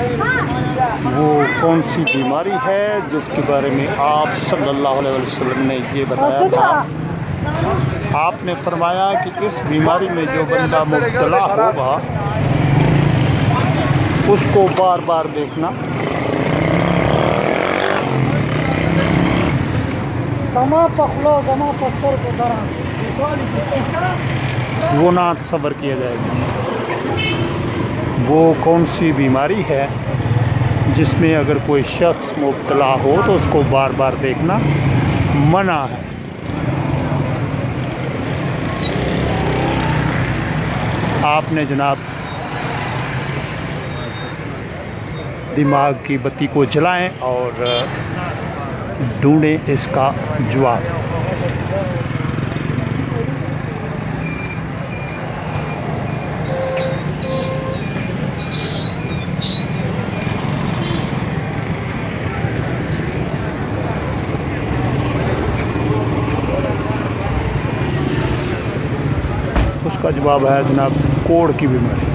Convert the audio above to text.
वो कौन सी बीमारी है जिसके बारे में आप सल्लल्लाहु अलैहि वसल्लम ने ये बताया था। आपने फरमाया कि इस बीमारी में जो बंदा मुब्तला होगा उसको बार बार देखना, वो ना सब्र किया जाएगा। वो कौन सी बीमारी है जिसमें अगर कोई शख्स मुब्तला हो तो उसको बार बार देखना मना है। आपने जनाब दिमाग की बत्ती को जलाएं और ढूंढें इसका जवाब। जवाब है जनाब, कोढ़ की बीमारी।